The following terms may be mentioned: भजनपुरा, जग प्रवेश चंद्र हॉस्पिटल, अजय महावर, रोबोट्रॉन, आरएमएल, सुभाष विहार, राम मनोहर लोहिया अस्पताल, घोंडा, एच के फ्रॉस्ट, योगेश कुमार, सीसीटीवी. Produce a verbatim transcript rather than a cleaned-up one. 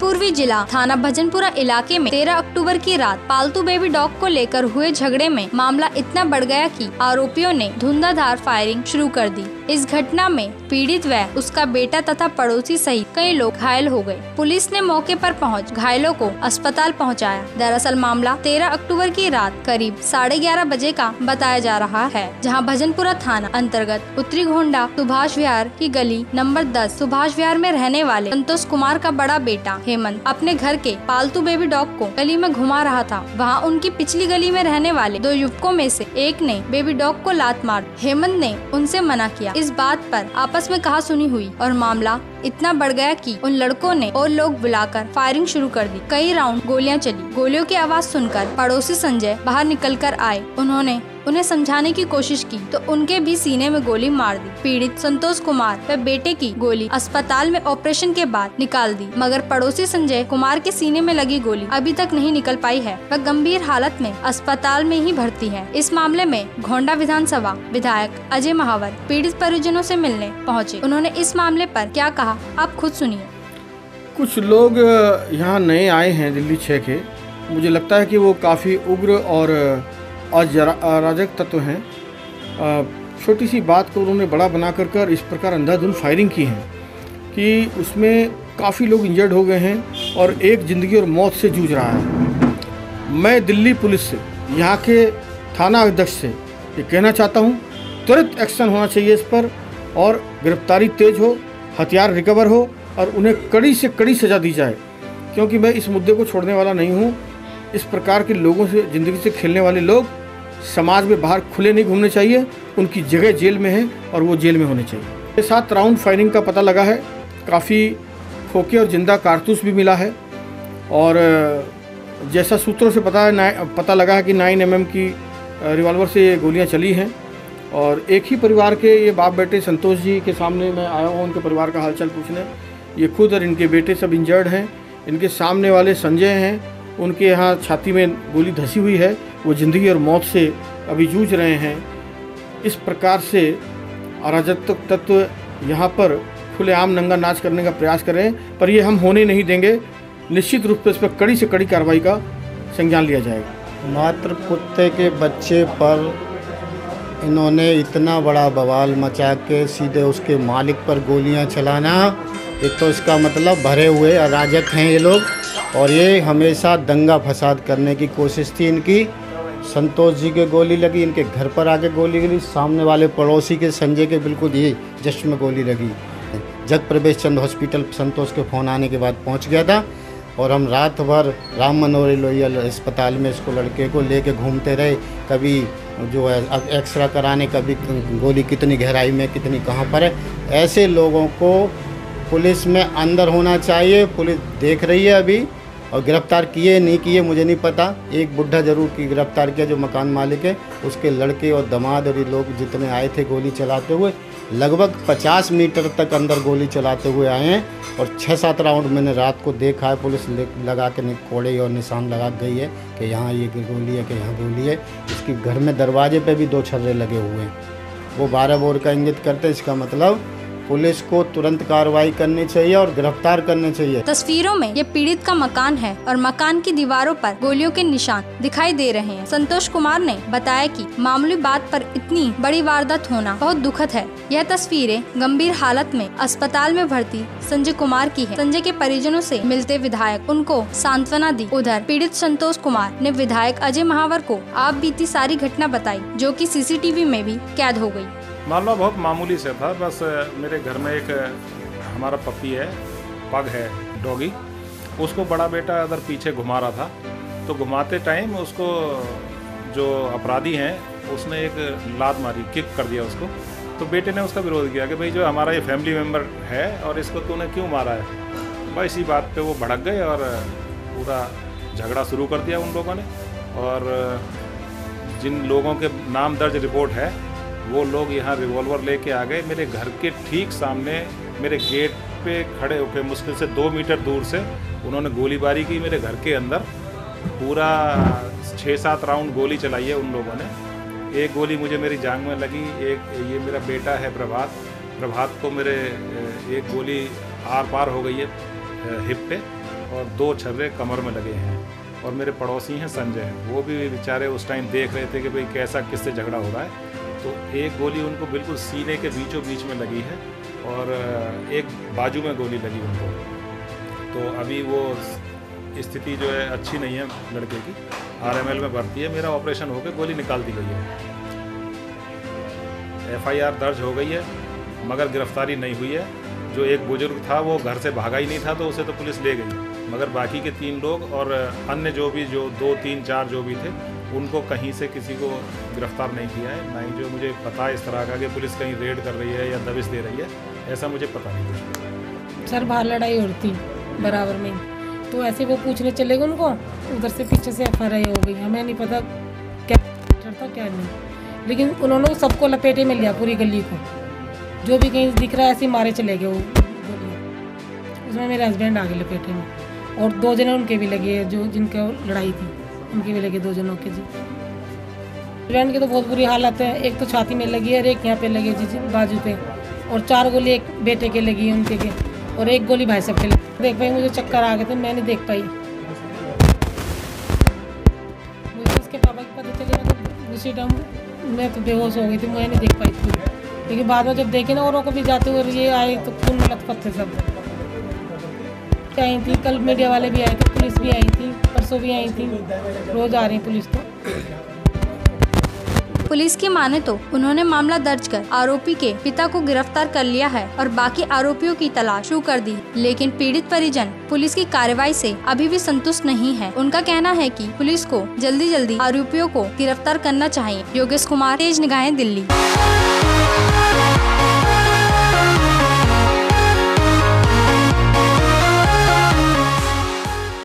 पूर्वी जिला थाना भजनपुरा इलाके में तेरह अक्टूबर की रात पालतू बेबी डॉग को लेकर हुए झगड़े में मामला इतना बढ़ गया कि आरोपियों ने धुंधाधार फायरिंग शुरू कर दी। इस घटना में पीड़ित व उसका बेटा तथा पड़ोसी सहित कई लोग घायल हो गए। पुलिस ने मौके पर पहुंच घायलों को अस्पताल पहुंचाया। दरअसल मामला तेरह अक्टूबर की रात करीब साढ़े ग्यारह बजे का बताया जा रहा है, जहां भजनपुरा थाना अंतर्गत उत्तरी घोंडा सुभाष विहार की गली नंबर दस सुभाष विहार में रहने वाले संतोष कुमार का बड़ा बेटा हेमंत अपने घर के पालतू बेबी डॉग को गली में घुमा रहा था। वहाँ उनकी पिछली गली में रहने वाले दो युवकों में से एक ने बेबी डॉग को लात मार हेमंत ने उनसे मना किया। इस बात पर आपस में कहा सुनी हुई और मामला इतना बढ़ गया कि उन लड़कों ने और लोग बुलाकर फायरिंग शुरू कर दी। कई राउंड गोलियां चली। गोलियों की आवाज सुनकर पड़ोसी संजय बाहर निकलकर आए। उन्होंने उन्हें समझाने की कोशिश की तो उनके भी सीने में गोली मार दी। पीड़ित संतोष कुमार व बेटे की गोली अस्पताल में ऑपरेशन के बाद निकाल दी, मगर पड़ोसी संजय कुमार के सीने में लगी गोली अभी तक नहीं निकल पाई है। वह गंभीर हालत में अस्पताल में ही भर्ती है। इस मामले में घोंडा विधानसभा विधायक अजय महावर पीड़ित परिजनों से मिलने पहुँचे। उन्होंने इस मामले पर क्या कहा, आप खुद सुनिए। कुछ लोग यहाँ नए आए हैं दिल्ली छः के, मुझे लगता है कि वो काफ़ी उग्र और अराजक तत्व हैं। छोटी सी बात को उन्होंने बड़ा बना कर कर इस प्रकार अंधाधुंध फायरिंग की है कि उसमें काफ़ी लोग इंजर्ड हो गए हैं और एक ज़िंदगी और मौत से जूझ रहा है। मैं दिल्ली पुलिस से, यहाँ के थाना अध्यक्ष से ये कहना चाहता हूँ, त्वरित एक्शन होना चाहिए इस पर और गिरफ्तारी तेज हो, हथियार रिकवर हो और उन्हें कड़ी से कड़ी सज़ा दी जाए, क्योंकि मैं इस मुद्दे को छोड़ने वाला नहीं हूँ। इस प्रकार के लोगों से, ज़िंदगी से खेलने वाले लोग समाज में बाहर खुले नहीं घूमने चाहिए। उनकी जगह जेल में है और वो जेल में होने चाहिए। मेरे साथ राउंड फायरिंग का पता लगा है, काफ़ी खोखे और जिंदा कारतूस भी मिला है और जैसा सूत्रों से पता है पता लगा है कि नाइन एम एम की रिवॉल्वर से ये गोलियाँ चली हैं और एक ही परिवार के ये बाप बेटे संतोष जी के सामने मैं आया हूँ उनके परिवार का हालचाल पूछने। ये खुद और इनके बेटे सब इंजर्ड हैं। इनके सामने वाले संजय हैं, उनके यहाँ छाती में गोली धंसी हुई है। वो ज़िंदगी और मौत से अभी जूझ रहे हैं। इस प्रकार से अराजक तत्व यहाँ पर खुलेआम नंगा नाच करने का प्रयास कर रहे हैं, पर ये हम होने नहीं देंगे। निश्चित रूप से इस पर कड़ी से कड़ी कार्रवाई का संज्ञान लिया जाएगा। मात्र कुत्ते के बच्चे पर इन्होंने इतना बड़ा बवाल मचा के सीधे उसके मालिक पर गोलियाँ चलाना, एक तो इसका मतलब भरे हुए अराजक हैं ये लोग और ये हमेशा दंगा फसाद करने की कोशिश थी इनकी। संतोष जी के गोली लगी, इनके घर पर आके गोली लगी, सामने वाले पड़ोसी के संजय के बिल्कुल ये जस्ट में गोली लगी। जग प्रवेश चंद्र हॉस्पिटल संतोष के फ़ोन आने के बाद पहुंच गया था और हम रात भर राम मनोहर लोहिया अस्पताल में इसको लड़के को ले कर घूमते रहे। कभी जो है एक्सरा कराने, कभी गोली कितनी गहराई में, कितनी कहाँ पर है। ऐसे लोगों को पुलिस में अंदर होना चाहिए। पुलिस देख रही है अभी और गिरफ्तार किए नहीं किए मुझे नहीं पता। एक बुढ़ा जरूर की गिरफ्तार किया जो मकान मालिक है, उसके लड़के और दामाद और ये लोग जितने आए थे गोली चलाते हुए लगभग पचास मीटर तक अंदर गोली चलाते हुए आए हैं और छः सात राउंड मैंने रात को देखा है। पुलिस लगा के कोड़े और निशान लगा गई है कि यहाँ ये गोली है कि यहाँ गोली है। इसके घर में दरवाजे पर भी दो छर्रे लगे हुए हैं। वो बारह बोर का इंगित करते, इसका मतलब पुलिस को तुरंत कार्रवाई करनी चाहिए और गिरफ्तार करने चाहिए। तस्वीरों में ये पीड़ित का मकान है और मकान की दीवारों पर गोलियों के निशान दिखाई दे रहे हैं। संतोष कुमार ने बताया कि मामूली बात पर इतनी बड़ी वारदात होना बहुत दुखद है। यह तस्वीरें गंभीर हालत में अस्पताल में भर्ती संजय कुमार की है। संजय के परिजनों से मिलते विधायक उनको सांत्वना दी। उधर पीड़ित संतोष कुमार ने विधायक अजय महावर को आप बीती सारी घटना बताई, जो कि सीसीटीवी में भी कैद हो गयी। मामला बहुत मामूली से था। बस मेरे घर में एक हमारा पपी है, पग है, डॉगी, उसको बड़ा बेटा अगर पीछे घुमा रहा था तो घुमाते टाइम उसको जो अपराधी हैं उसने एक लात मारी, किक कर दिया उसको। तो बेटे ने उसका विरोध किया कि भाई जो हमारा ये फैमिली मेम्बर है और इसको तूने क्यों मारा है। बस इसी बात पे वो भड़क गए और पूरा झगड़ा शुरू कर दिया उन लोगों ने। और जिन लोगों के नाम दर्ज रिपोर्ट है वो लोग यहाँ रिवॉल्वर लेके आ गए। मेरे घर के ठीक सामने मेरे गेट पे खड़े होकर मुश्किल से दो मीटर दूर से उन्होंने गोलीबारी की। मेरे घर के अंदर पूरा छः सात राउंड गोली चलाई है उन लोगों ने। एक गोली मुझे मेरी जांग में लगी। एक ये मेरा बेटा है प्रभात, प्रभात को मेरे एक गोली आर पार हो गई है हिप पे और दो छर्रे कमर में लगे हैं। और मेरे पड़ोसी हैं संजय, वो भी बेचारे उस टाइम देख रहे थे कि भाई कैसा किससे झगड़ा हो रहा है। तो एक गोली उनको बिल्कुल सीने के बीचों बीच में लगी है और एक बाजू में गोली लगी उनको। तो अभी वो स्थिति जो है अच्छी नहीं है लड़के की, आरएमएल में भर्ती है। मेरा ऑपरेशन होकर गोली निकाल दी गई है, एफआईआर दर्ज हो गई है, मगर गिरफ्तारी नहीं हुई है। जो एक बुजुर्ग था वो घर से भागा ही नहीं था, तो उसे तो पुलिस ले गई, मगर बाकी के तीन लोग और अन्य जो भी जो दो तीन चार जो भी थे उनको कहीं से किसी को गिरफ्तार नहीं किया है। ना ही जो मुझे पता है इस तरह का कि पुलिस कहीं रेड कर रही है या दबिश दे रही है, ऐसा मुझे पता नहीं। सर बाहर लड़ाई हो रही थी बराबर में, तो ऐसे वो पूछने चले गए उनको, उधर से पीछे से एफ आई आर हो गई। हमें नहीं पता क्या था क्या नहीं, लेकिन उन्होंने सबको लपेटे में लिया, पूरी गली को जो भी कहीं दिख रहा है ऐसे मारे चले गए। उसमें मेरे हस्बैंड आ गए लपेटे में, और दो जने उनके भी लगे जो जिनका लड़ाई थी, उनके भी लगे दो जनों के जी। हस्बैंड की तो बहुत बुरी हालत है, एक तो छाती में लगी है और एक यहाँ पे लगी जी, जी बाजू पे, और चार गोली एक बेटे के लगी है उनके के, और एक गोली भाई साहब के लगी। देख भाई मुझे चक्कर आ गए थे, मैं नहीं देख पाई। मुझे उसके पापा को पता चले, मतलब उसी टाइम मैं तो बेहोश हो गई थी, मैं नहीं देख पाई थी। लेकिन बाद में जब देखे ना औरों को भी जाते हुए ये आए तो खून में लथपथ थे सब। आई थी कल मीडिया वाले भी आए थे, पुलिस भी आई थी, परसों भी आई थी, रोज आ रही पुलिस। तो पुलिस की माने तो उन्होंने मामला दर्ज कर आरोपी के पिता को गिरफ्तार कर लिया है और बाकी आरोपियों की तलाश शुरू कर दी, लेकिन पीड़ित परिजन पुलिस की कार्रवाई से अभी भी संतुष्ट नहीं है। उनका कहना है कि पुलिस को जल्दी जल्दी आरोपियों को गिरफ्तार करना चाहिए। योगेश कुमार, तेज निगाहें, दिल्ली।